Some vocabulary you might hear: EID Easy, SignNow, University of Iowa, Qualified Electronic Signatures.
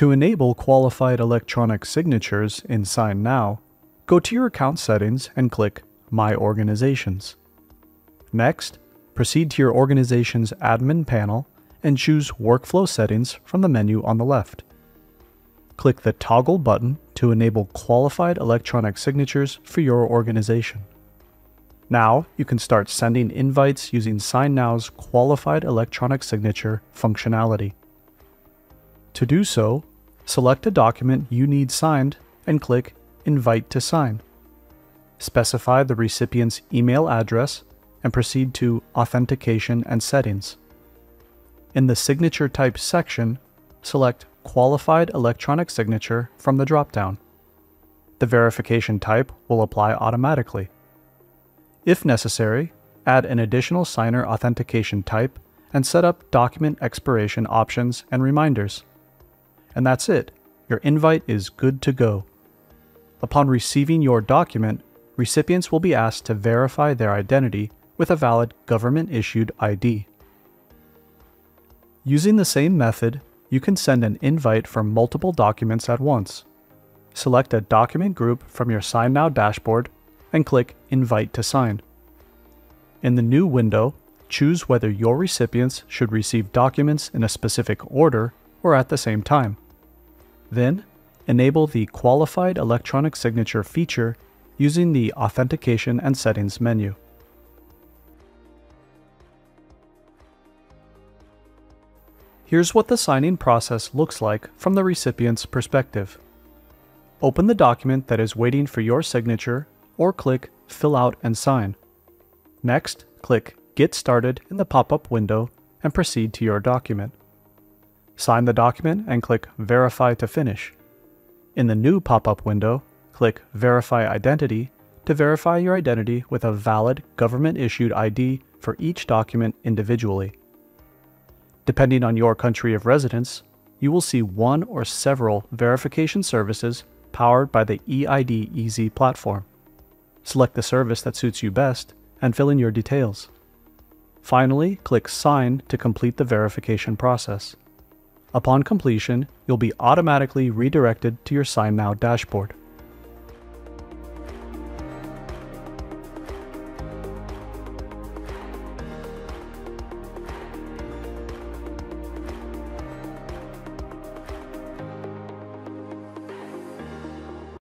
To enable qualified electronic signatures in SignNow, go to your account settings and click My Organizations. Next, proceed to your organization's admin panel and choose Workflow Settings from the menu on the left. Click the toggle button to enable qualified electronic signatures for your organization. Now you can start sending invites using SignNow's qualified electronic signature functionality. To do so, select a document you need signed and click Invite to Sign. Specify the recipient's email address and proceed to Authentication and Settings. In the Signature Type section, select Qualified Electronic Signature from the dropdown. The verification type will apply automatically. If necessary, add an additional signer authentication type and set up document expiration options and reminders. And that's it. Your invite is good to go. Upon receiving your document, recipients will be asked to verify their identity with a valid government-issued ID. Using the same method, you can send an invite for multiple documents at once. Select a document group from your SignNow dashboard and click Invite to Sign. In the new window, choose whether your recipients should receive documents in a specific order or at the same time. Then, enable the Qualified Electronic Signature feature using the Authentication and Settings menu. Here's what the signing process looks like from the recipient's perspective. Open the document that is waiting for your signature or click Fill Out and Sign. Next, click Get Started in the pop-up window and proceed to your document. Sign the document and click Verify to finish. In the new pop-up window, click Verify Identity to verify your identity with a valid government-issued ID for each document individually. Depending on your country of residence, you will see one or several verification services powered by the EID Easy platform. Select the service that suits you best and fill in your details. Finally, click Sign to complete the verification process. Upon completion, you'll be automatically redirected to your SignNow dashboard.